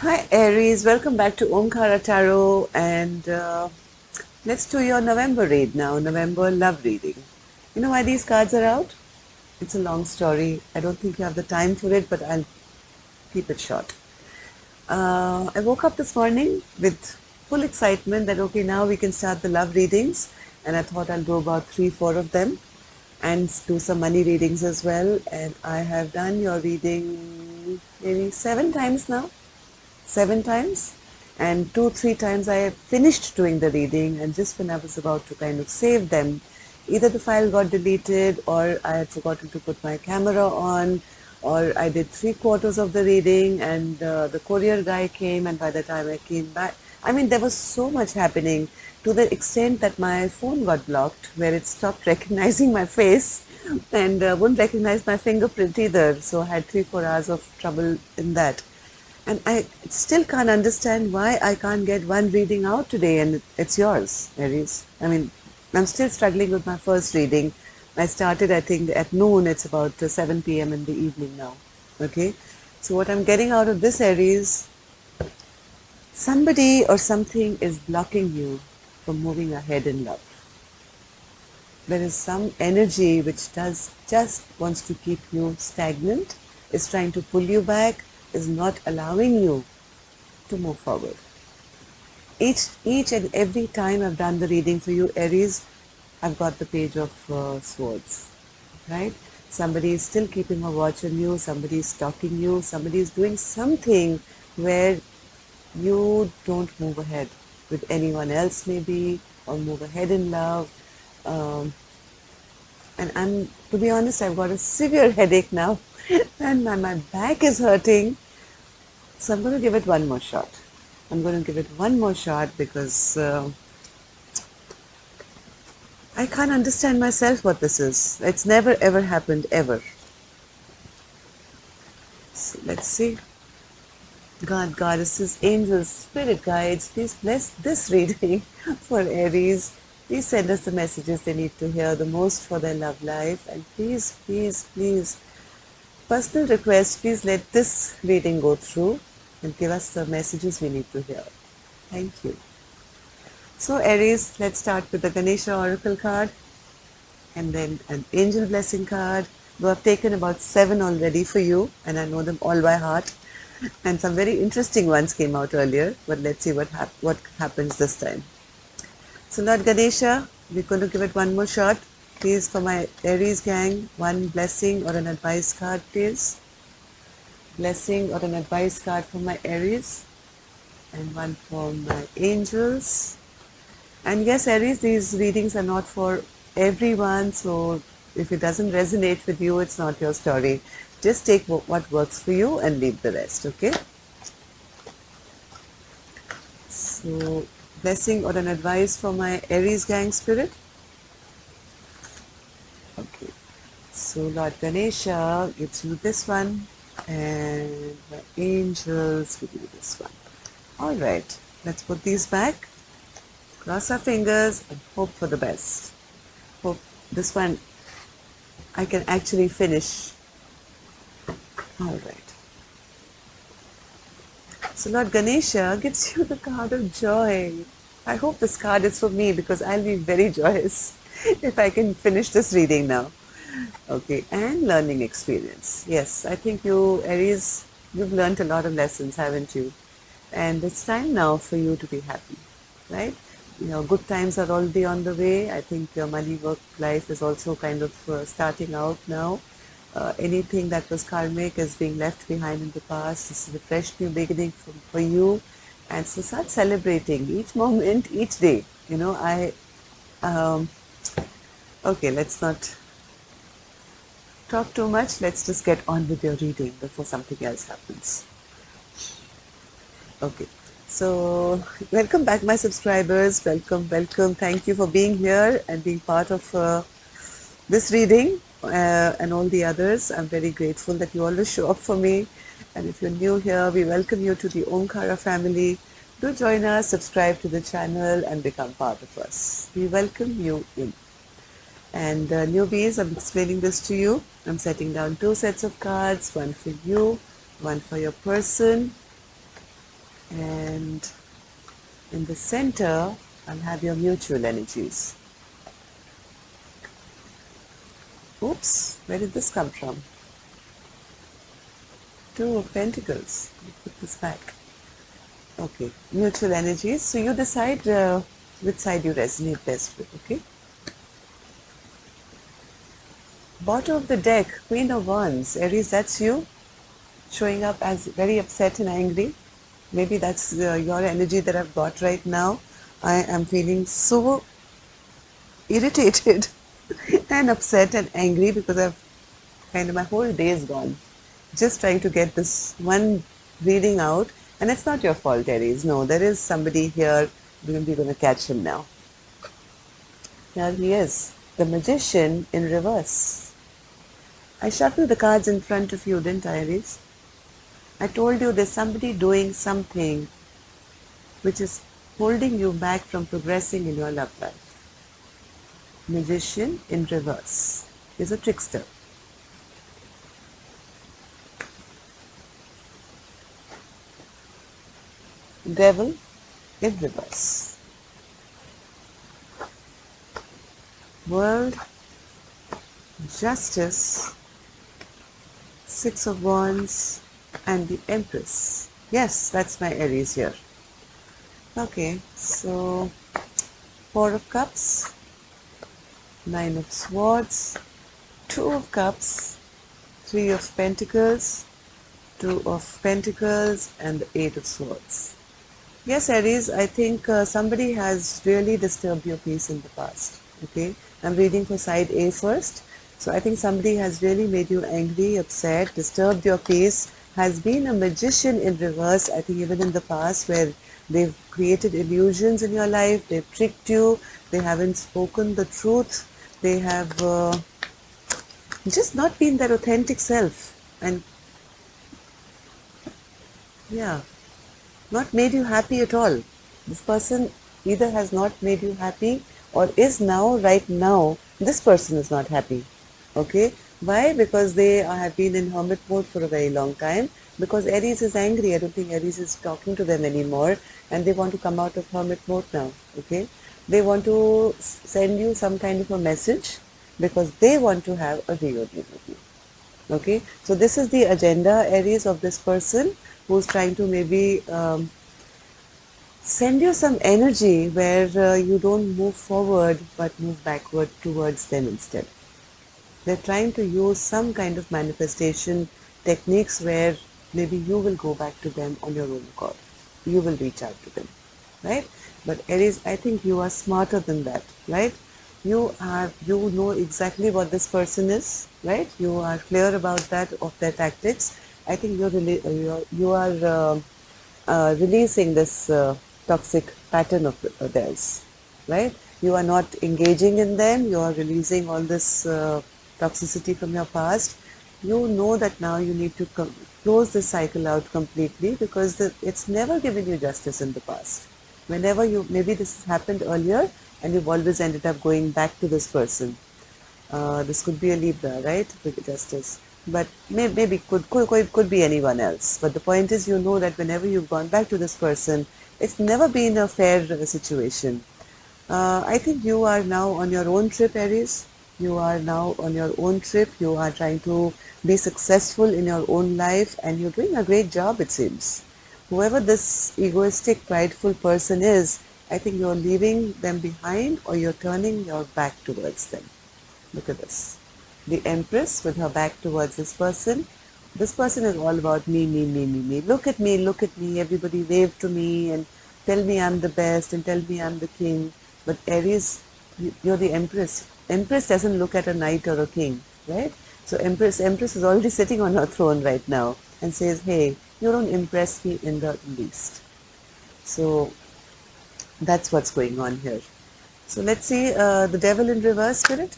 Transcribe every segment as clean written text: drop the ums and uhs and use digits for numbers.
Hi Aries, welcome back to Omkara Tarot, and let's do your November read now, November love reading. You know why these cards are out? It's a long story. I don't think you have the time for it, but I'll keep it short. I woke up this morning with full excitement that okay, now we can start the love readings, and I thought I'll do about 3-4 of them and do some money readings as well. And I have done your reading maybe 7 times now. 7 times, and 2-3 times I finished doing the reading, and just when I was about to kind of save them, either the file got deleted or I had forgotten to put my camera on, or I did 3/4 of the reading and the courier guy came, and by the time I came back, I mean there was so much happening to the extent that my phone got blocked, where it stopped recognizing my face and wouldn't recognize my fingerprint either. So I had 3-4 hours of trouble in that. And I still can't understand why I can't get one reading out today, and it's yours, Aries. I mean, I'm still struggling with my first reading. I started, I think, at noon. It's about 7 p.m. in the evening now, okay? So what I'm getting out of this, Aries, somebody or something is blocking you from moving ahead in love. There is some energy which just wants to keep you stagnant, is trying to pull you back, is not allowing you to move forward. Each and every time I've done the reading for you, Aries, I've got the page of swords, right? Somebody is still keeping a watch on you, somebody is stalking you, somebody is doing something where you don't move ahead with anyone else maybe, or move ahead in love. And to be honest, I've got a severe headache now. And my back is hurting, so I'm going to give it one more shot. Because I can't understand myself what this is. It's never ever happened ever. So let's see. God, goddesses, angels, spirit guides, please bless this reading for Aries. Please send us the messages they need to hear the most for their love life, and please, please, please. Personal request, please let this reading go through and give us the messages we need to hear. Thank you. So Aries, let's start with the Ganesha Oracle card and then an Angel Blessing card. Though I've taken about 7 already for you, and I know them all by heart, and some very interesting ones came out earlier, but let's see what happens this time. So Lord Ganesha, we're going to give it one more shot. Please, for my Aries gang, one blessing or an advice card, please. Blessing or an advice card for my Aries, and one for my angels. And yes, Aries, these readings are not for everyone, so if it doesn't resonate with you, it's not your story. Just take what works for you and leave the rest, okay? So, blessing or an advice for my Aries gang spirit. Okay, so Lord Ganesha gives you this one, and the angels give you this one. Alright, let's put these back, cross our fingers and hope for the best. Hope this one I can actually finish. Alright. So Lord Ganesha gives you the card of joy. I hope this card is for me, because I'll be very joyous if I can finish this reading now. Okay, and learning experience. Yes, I think you, Aries, you've learned a lot of lessons, haven't you? And it's time now for you to be happy, right? You know, good times are already on the way. I think your money work life is also kind of starting out now. Anything that was karmic is being left behind in the past. This is a fresh new beginning for you. And so start celebrating each moment, each day. You know, okay, let's not talk too much. Let's just get on with your reading before something else happens. Okay, so welcome back my subscribers. Welcome, welcome. Thank you for being here and being part of this reading and all the others. I'm very grateful that you always show up for me. And if you're new here, we welcome you to the Omkara family. Do join us, subscribe to the channel and become part of us. We welcome you in. And newbies, I'm explaining this to you. I'm setting down 2 sets of cards, one for you, one for your person. And in the center, I'll have your mutual energies. Oops, where did this come from? Two of Pentacles. Put this back. Okay, mutual energies. So you decide which side you resonate best with, okay? Bottom of the deck, Queen of Wands. Aries, that's you showing up as very upset and angry. Maybe that's your energy that I've got right now. I am feeling so irritated and upset and angry because I've kind of my whole day is gone. Just trying to get this one reading out, and it's not your fault, Aries. No, there is somebody here. We're going to catch him now. Here he is, the Magician in reverse. I shuffled the cards in front of you, didn't I, Aries? I told you there's somebody doing something which is holding you back from progressing in your love life. Magician in reverse is a trickster. Devil in reverse. World, Justice, Six of Wands, and the Empress. Yes, that's my Aries here. Okay, so Four of Cups, Nine of Swords, Two of Cups, Three of Pentacles, Two of Pentacles, and the Eight of Swords. Yes, Aries, I think somebody has really disturbed your peace in the past, okay? I'm reading for side A first. So I think somebody has really made you angry, upset, disturbed your peace, has been a magician in reverse, I think even in the past, where they've created illusions in your life, they've tricked you, they haven't spoken the truth, they have just not been their authentic self, and yeah, not made you happy at all. This person either has not made you happy or is now, right now, this person is not happy. Okay? Why? Because they have been in hermit mode for a very long time. Because Aries is angry. I don't think Aries is talking to them anymore. And they want to come out of hermit mode now. Okay? They want to send you some kind of a message because they want to have a reunion with you. Okay? So this is the agenda, Aries, of this person, who's trying to maybe send you some energy where you don't move forward but move backward towards them instead. They're trying to use some kind of manifestation techniques where maybe you will go back to them on your own accord. You will reach out to them, right? But Aries, I think you are smarter than that, right? You know exactly what this person is, right? You are clear about that, of their tactics. I think you are releasing this toxic pattern of theirs, right? You are not engaging in them. You are releasing all this toxicity from your past. You know that now you need to close this cycle out completely because it's never given you justice in the past. Whenever you, maybe this has happened earlier and you've always ended up going back to this person. This could be a Libra, right? With justice. But maybe could be anyone else. But the point is, you know that whenever you've gone back to this person, it's never been a fair situation. I think you are now on your own trip, Aries. You are now on your own trip. You are trying to be successful in your own life, and you're doing a great job, it seems. Whoever this egoistic, prideful person is, I think you're leaving them behind or you're turning your back towards them. Look at this. The Empress with her back towards this person. This person is all about me, me, me, me, me. Look at me, look at me. Everybody wave to me and tell me I'm the best and tell me I'm the king. But Aries, you're the Empress. Empress doesn't look at a knight or a king, right? So Empress is already sitting on her throne right now and says, hey, you don't impress me in the least. So that's what's going on here. So let's see the Devil in reverse, Spirit.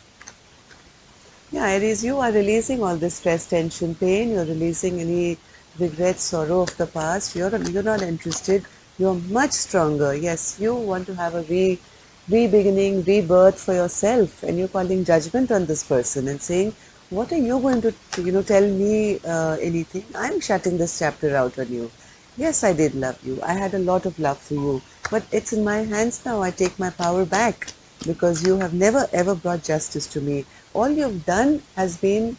Yeah, Aries, you are releasing all this stress, tension, pain. You're releasing any regret, sorrow of the past. You're not interested. You're much stronger. Yes, you want to have a re-beginning, rebirth for yourself. And you're calling judgment on this person and saying, what are you going to, tell me anything? I'm shutting this chapter out on you. Yes, I did love you. I had a lot of love for you. But it's in my hands now. I take my power back because you have never ever brought justice to me. All you've done has been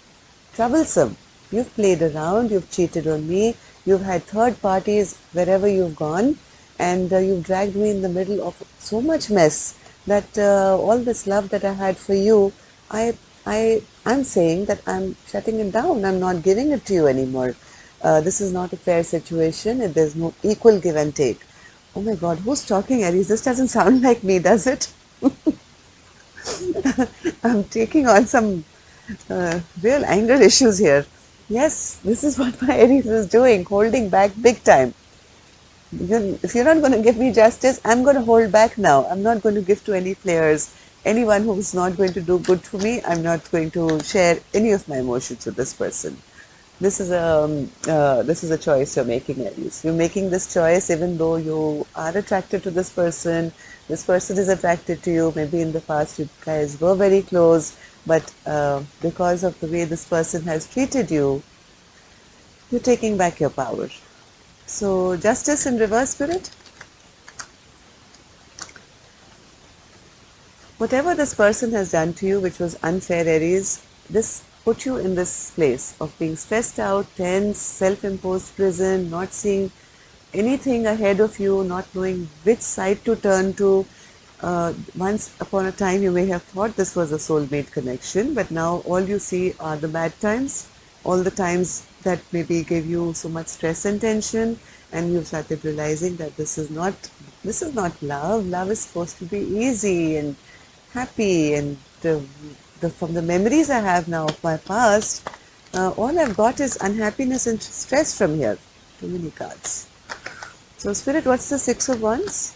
troublesome. You've played around, you've cheated on me, you've had third parties wherever you've gone, and you've dragged me in the middle of so much mess that all this love that I had for you, I'm saying that I'm shutting it down. I'm not giving it to you anymore. This is not a fair situation. If there's no equal give and take. Oh my God, who's talking, Aries? This doesn't sound like me, does it? I'm taking on some real anger issues here. Yes, this is what my Aries is doing, holding back big time. If you're not going to give me justice, I'm going to hold back now. I'm not going to give to any players. Anyone who's not going to do good to me, I'm not going to share any of my emotions with this person. This is a choice you're making, Aries. You're making this choice even though you are attracted to this person. This person is attracted to you. Maybe in the past you guys were very close, but because of the way this person has treated you, you're taking back your power. So justice in reverse, Spirit. Whatever this person has done to you, which was unfair, Aries, this put you in this place of being stressed out, tense, self-imposed prison, not seeing anything ahead of you, not knowing which side to turn to. Once upon a time you may have thought this was a soulmate connection, but now all you see are the bad times, all the times that maybe gave you so much stress and tension, and you've started realizing that this is not love. Love is supposed to be easy and happy, and from the memories I have now of my past, all I've got is unhappiness and stress from here. Too many cards. So Spirit, what's the Six of Wands?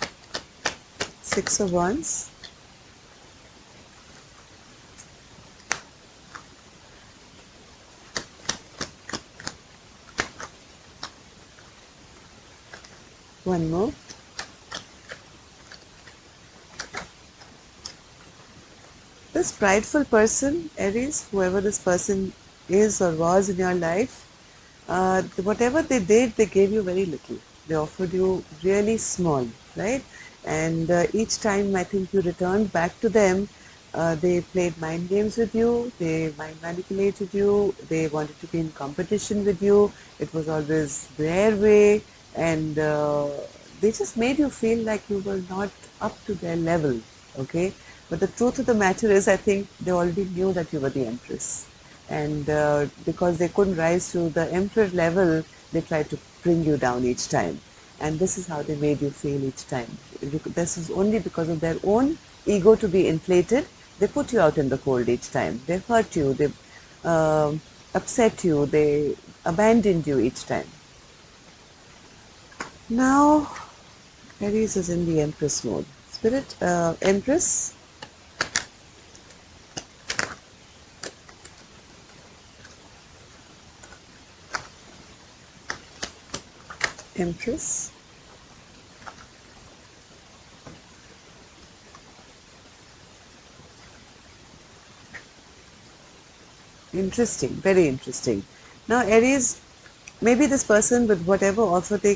Six of Wands. One more. This prideful person, Aries, whoever this person is or was in your life, whatever they did, they gave you very little. They offered you really small, right? And each time I think you returned back to them, they played mind games with you, they mind manipulated you, they wanted to be in competition with you, it was always their way, and they just made you feel like you were not up to their level, okay? But the truth of the matter is, I think they already knew that you were the Empress. And because they couldn't rise to the Emperor level, they tried to bring you down each time. And this is how they made you feel each time. This is only because of their own ego to be inflated. They put you out in the cold each time. They hurt you, they upset you, they abandoned you each time. Now, Aries is in the Empress mode. Spirit, Empress. Empress. Interesting, very interesting. Now Aries, maybe this person with whatever offer they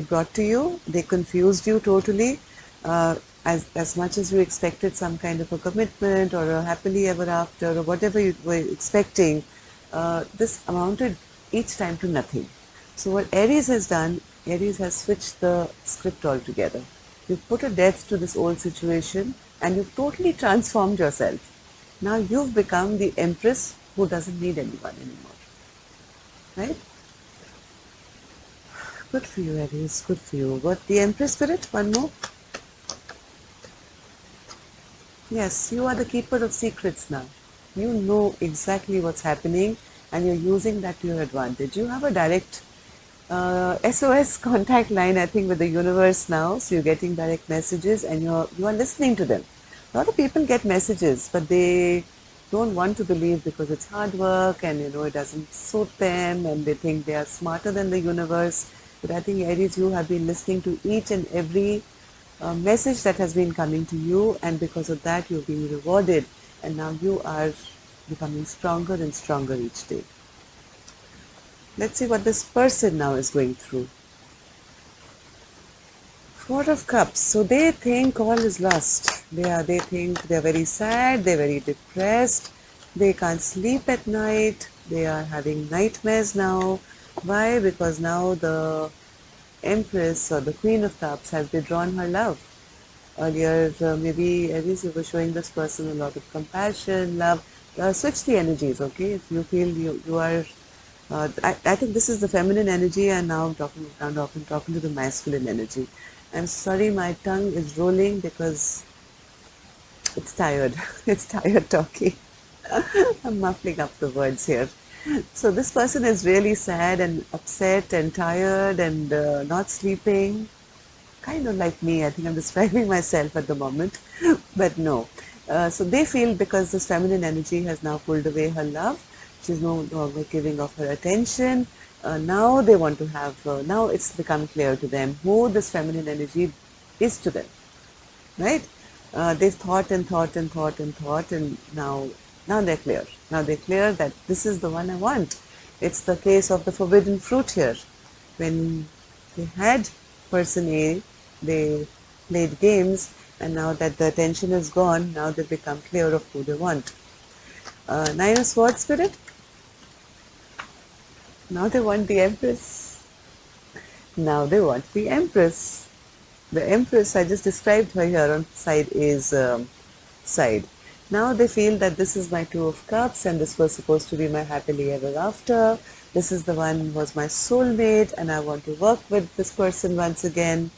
brought to you, they confused you totally. As much as you expected some kind of a commitment or a happily ever after or whatever you were expecting, this amounted each time to nothing. So what Aries has done, Aries has switched the script altogether. You've put a depth to this old situation and you've totally transformed yourself. Now you've become the Empress who doesn't need anyone anymore. Right? Good for you, Aries. Good for you. But the Empress, Spirit, one more. Yes, you are the keeper of secrets now. You know exactly what's happening and you're using that to your advantage. You have a direct SOS contact line, I think, with the universe now, so you're getting direct messages and you are listening to them. A lot of people get messages, but they don't want to believe because it's hard work and, you know, it doesn't suit them and they think they are smarter than the universe. But I think, Aries, you have been listening to each and every message that has been coming to you, and because of that, you're being rewarded, and now you are becoming stronger and stronger each day. Let's see what this person now is going through. Four of Cups. So they think all is lost. They think they are very sad, they are very depressed, they can't sleep at night, they are having nightmares now. Why? Because now the Empress or the Queen of Cups has withdrawn her love. Earlier, maybe Aries, you were showing this person a lot of compassion, love. Switch the energies, okay? If you feel you are... I think this is the feminine energy, and now I'm talking to the masculine energy. I'm sorry, my tongue is rolling because it's tired. It's tired talking. I'm muffling up the words here. So this person is really sad and upset and tired and not sleeping. Kind of like me. I think I'm describing myself at the moment. But no. So they feel because this feminine energy has now pulled away her love. She's no longer giving off her attention. Now they want to have, now it's become clear to them who this feminine energy is to them, right? They've thought and now they're clear. Now they're clear that this is the one I want. It's the case of the forbidden fruit here. When they had person A, they played games, and now that the attention is gone, now they become clear of who they want. Nine of Swords, Spirit. Now they want the Empress. Now they want the Empress. The Empress, I just described her here on side A's side. Now they feel that this is my Two of Cups, and this was supposed to be my happily ever after. This is the one who was my soulmate, and I want to work with this person once again.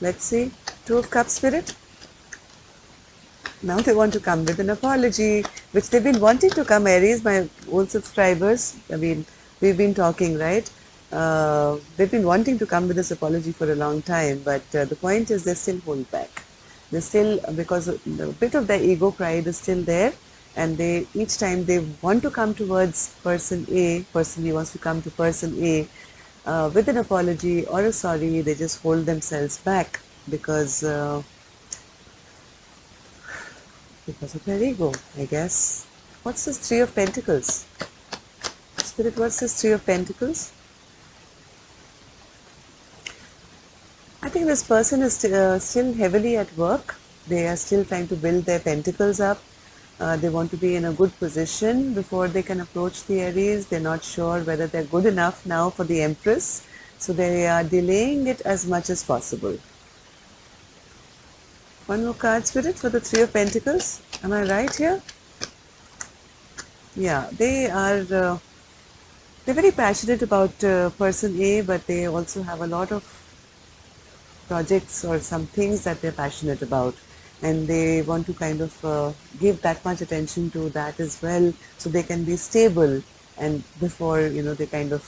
Let's see. Two of Cups, Spirit. Now they want to come with an apology, which they've been wanting to come, Aries, my old subscribers. I mean, we've been talking, right? They've been wanting to come with this apology for a long time, but the point is they still hold back. They still, because a bit of their ego pride is still there, and they each time they want to come towards person A, person B wants to come to person A with an apology or a sorry, they just hold themselves back because of their ego, I guess. What's this Three of Pentacles? Spirit, what's this Three of Pentacles? I think this person is still heavily at work. They are still trying to build their pentacles up. They want to be in a good position before they can approach the Aries. They're not sure whether they're good enough now for the Empress. So they are delaying it as much as possible. One more card, Spirit, for the Three of Pentacles. Am I right here? Yeah, they are they're very passionate about person A, but they also have a lot of projects or some things that they're passionate about, and they want to kind of give that much attention to that as well, so they can be stable, and before, you know, they kind of,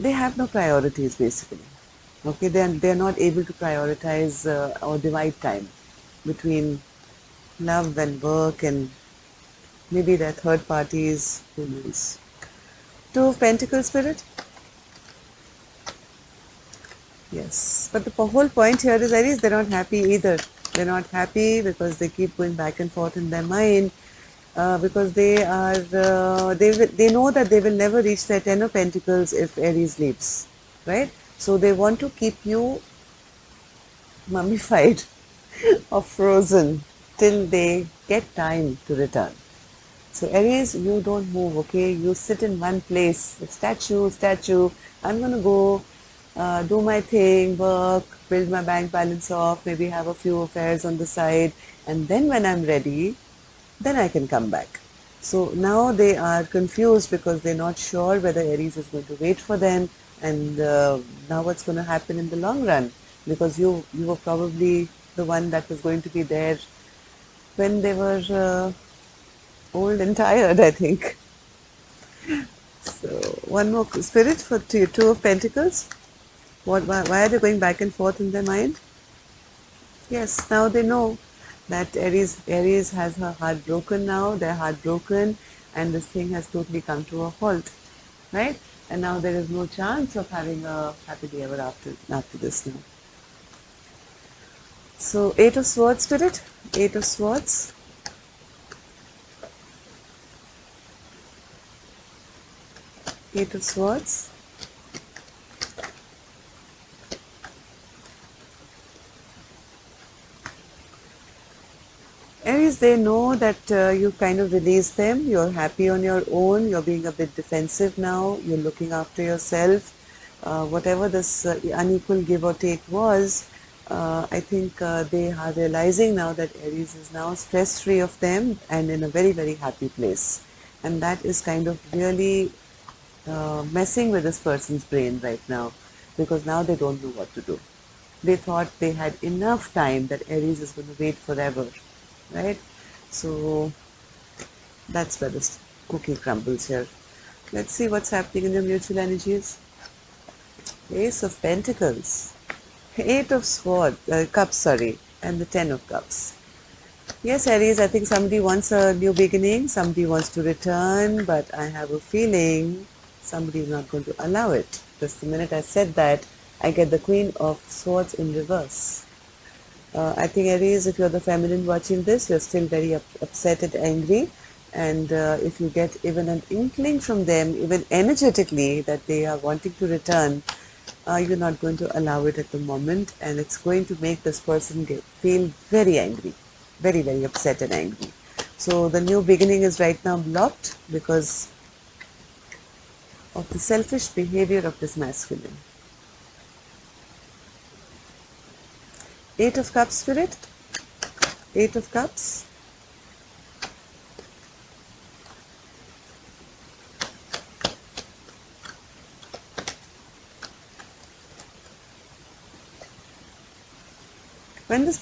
they have no priorities basically. Okay, then they're not able to prioritize or divide time between love and work and maybe their third parties, who knows. Two of Pentacles, Spirit. Yes, but the whole point here is Aries, they're not happy either. They're not happy because they keep going back and forth in their mind because they are they know that they will never reach their Ten of Pentacles if Aries leaves, right? So they want to keep you mummified or frozen till they get time to return. So Aries, you don't move, okay? You sit in one place, statue, I'm going to go do my thing, work, build my bank balance off, maybe have a few affairs on the side, and then when I'm ready, then I can come back. So now they are confused because they're not sure whether Aries is going to wait for them, and now what's going to happen in the long run, because you were probably the one that was going to be there when they were old and tired, I think. So one more, Spirit, for Two of Pentacles. Why are they going back and forth in their mind? Yes, now they know that Aries has her heart broken now. They're heartbroken, and this thing has totally come to a halt, right? And now there is no chance of having a happily ever after this now. So Eight of Swords, Spirit. Eight of Swords. Eight of Swords. Aries, they know that you kind of release them. You're happy on your own. You're being a bit defensive now. You're looking after yourself. Whatever this unequal give or take was, I think they are realizing now that Aries is now stress-free of them and in a very, very happy place. And that is kind of really messing with this person's brain right now, because now they don't know what to do. They thought they had enough time, that Aries is going to wait forever, right? So that's where this cookie crumbles here. Let's see what's happening in the mutual energies. Ace of Pentacles, Eight of Swords, Cups, sorry, and the Ten of Cups. Yes, Aries, I think somebody wants a new beginning, somebody wants to return, but I have a feeling somebody is not going to allow it. Just the minute I said that, I get the Queen of Swords in reverse. I think, Aries, if you're the feminine watching this, you're still very upset and angry. And if you get even an inkling from them, even energetically, that they are wanting to return, you're not going to allow it at the moment. And it's going to make this person feel very angry, very, very upset and angry. So the new beginning is right now blocked because of the selfish behavior of this masculine. Eight of Cups, Spirit. Eight of Cups.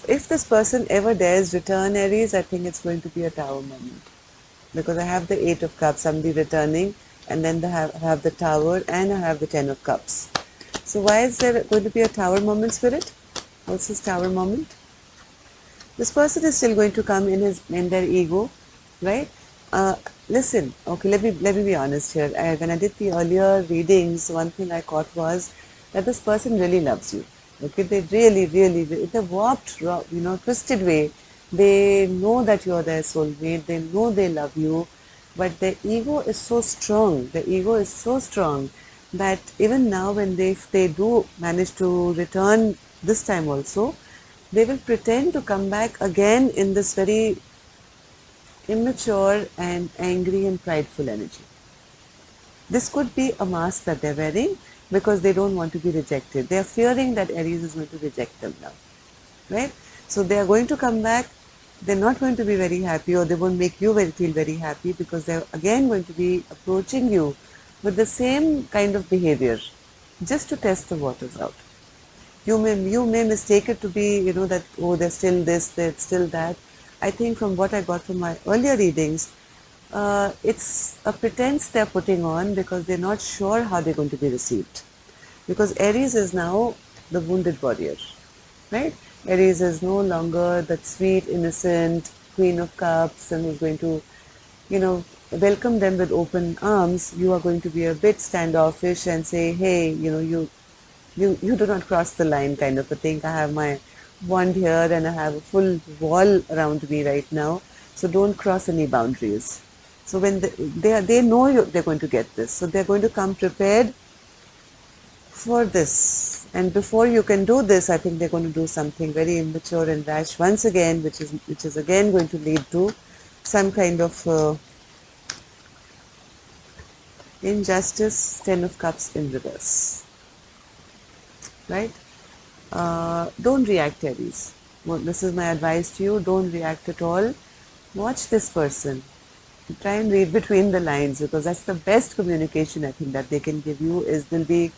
If this person ever dares return, Aries, I think it's going to be a Tower moment, because I have the Eight of Cups, somebody returning, and then I have the Tower, and I have the Ten of Cups. So why is there going to be a Tower moment, Spirit? What's this Tower moment? This person is still going to come in their ego, right? Listen, okay, let me be honest here. When I did the earlier readings, one thing I caught was that this person really loves you. Okay, they really, really, in a warped, you know, twisted way, they know that you are their soulmate, they know they love you, but their ego is so strong, that even now when if they do manage to return this time also, they will pretend to come back again in this very immature and angry and prideful energy. This could be a mask that they're wearing, because they don't want to be rejected. They are fearing that Aries is going to reject them now, right? So they are going to come back, they're not going to be very happy, or they won't make you feel very happy, because they're again going to be approaching you with the same kind of behavior, just to test the waters out. You may mistake it to be, you know, that, oh, they're still this, they're still that. I think from what I got from my earlier readings, it's a pretense they're putting on, because they're not sure how they're going to be received. Because Aries is now the wounded warrior, right? Aries is no longer that sweet, innocent Queen of Cups and who's going to, you know, welcome them with open arms. You are going to be a bit standoffish and say, hey, you know, you do not cross the line, kind of a thing. I have my wand here and I have a full wall around me right now, so don't cross any boundaries. So when they know they're going to get this, so they're going to come prepared for this. And before you can do this, I think they're going to do something very immature and rash once again, which is again going to lead to some kind of injustice. Ten of Cups in reverse, right? Don't react, Aries. Well, this is my advice to you. Don't react at all. Watch this person. Try and read between the lines, because that's the best communication I think that they can give you. Is there'll be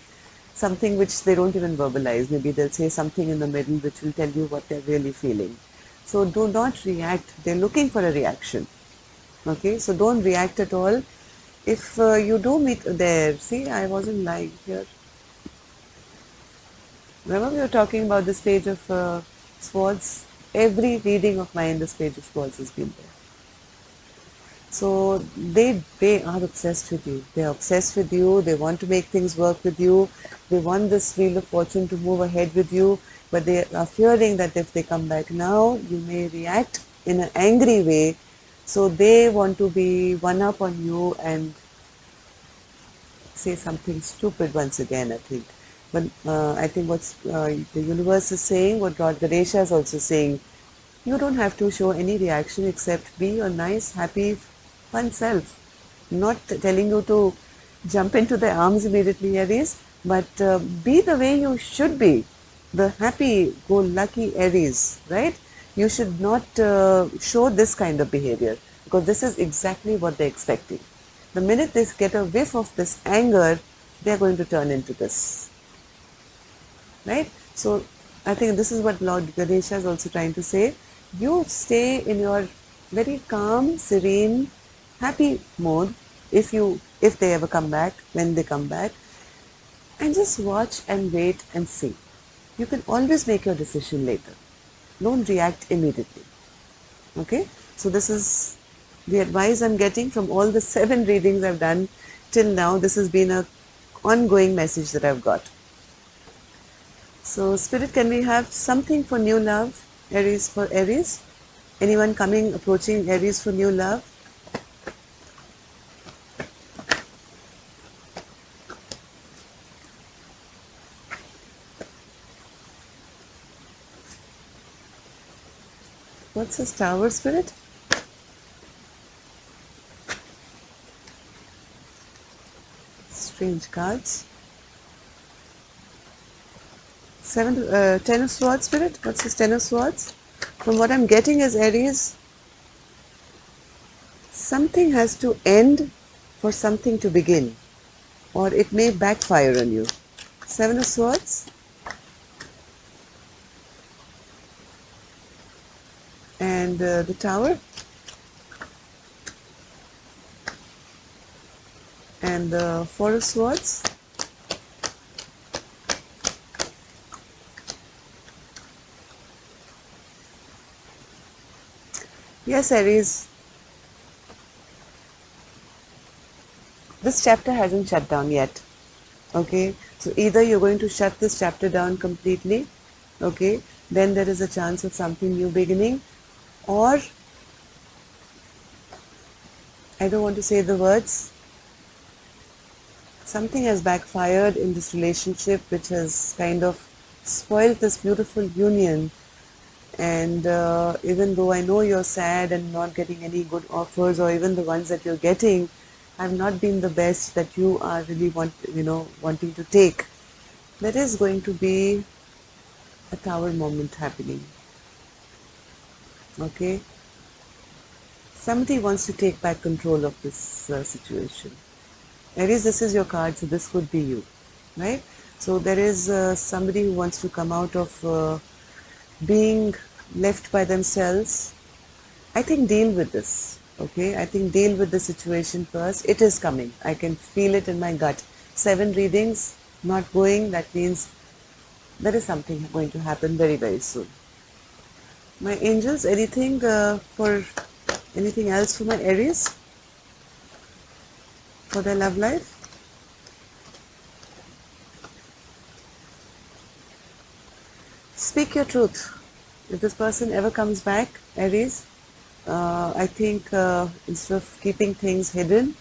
something which they don't even verbalize. Maybe they'll say something in the middle which will tell you what they're really feeling. So do not react. They're looking for a reaction. Okay, so don't react at all. If you do meet there, see, I wasn't lying here. Remember we were talking about this Page of Swords? Every reading of mine, this Page of Swords has been there. So they are obsessed with you. They are obsessed with you. They want to make things work with you. They want this Wheel of Fortune to move ahead with you. But they are fearing that if they come back now, you may react in an angry way. So they want to be one up on you and say something stupid once again, I think. But I think what the universe is saying, what God Ganesha is also saying, You don't have to show any reaction except be your nice, happy, fun self. Not telling you to jump into the arms immediately, Aries, but be the way you should be, the happy go lucky Aries, right? You should not show this kind of behavior, because this is exactly what they're expecting. The minute they get a whiff of this anger, they're going to turn into this, right? So I think this is what Lord Ganesha is also trying to say. You stay in your very calm, serene, happy mode if they ever come back, when they come back, and just watch and wait and see. You can always make your decision later. Don't react immediately. Okay? So this is the advice I'm getting from all the 7 readings I've done till now. This has been an ongoing message that I've got. So Spirit, can we have something for new love, Aries, for Aries? Anyone coming, approaching Aries for new love? What's this tower, Spirit? Strange cards. 10 of Swords, Spirit. What's this 10 of Swords? From what I'm getting is, Aries, something has to end for something to begin, or it may backfire on you. 7 of Swords. And the Tower and the 4 of Swords . Yes Aries, this chapter hasn't shut down yet, okay? So either you're going to shut this chapter down completely, okay, then there is a chance of something new beginning, or I don't want to say the words, something has backfired in this relationship which has kind of spoiled this beautiful union. And even though I know you're sad and not getting any good offers, or even the ones that you're getting have not been the best that you are really wanting to take, there is going to be a Tower moment happening. Okay, somebody wants to take back control of this situation. Aries, this is your card, so this could be you, right? So there is somebody who wants to come out of being left by themselves. I think deal with this, okay? I think deal with the situation first. It is coming. I can feel it in my gut. 7 readings not going, that means there is something going to happen very, very soon. My angels, anything anything else for my Aries, for their love life? Speak your truth. If this person ever comes back, Aries, I think instead of keeping things hidden,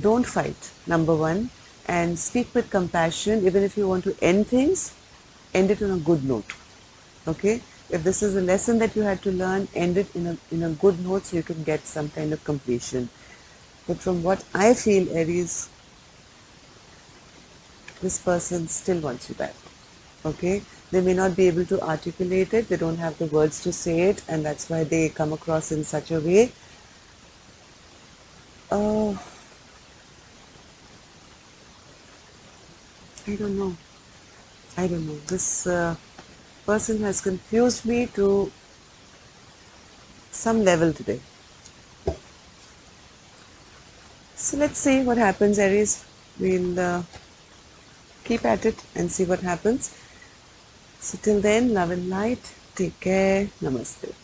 don't fight, #1, and speak with compassion. Even if you want to end things, end it on a good note. Okay, if this is a lesson that you had to learn, end it in a good note so you can get some kind of completion. But from what I feel, Aries, this person still wants you back. Okay, they may not be able to articulate it, they don't have the words to say it, and that's why they come across in such a way. I don't know, this person has confused me to some level today. So let's see what happens, Aries. We'll keep at it and see what happens. So till then, love and light. Take care. Namaste.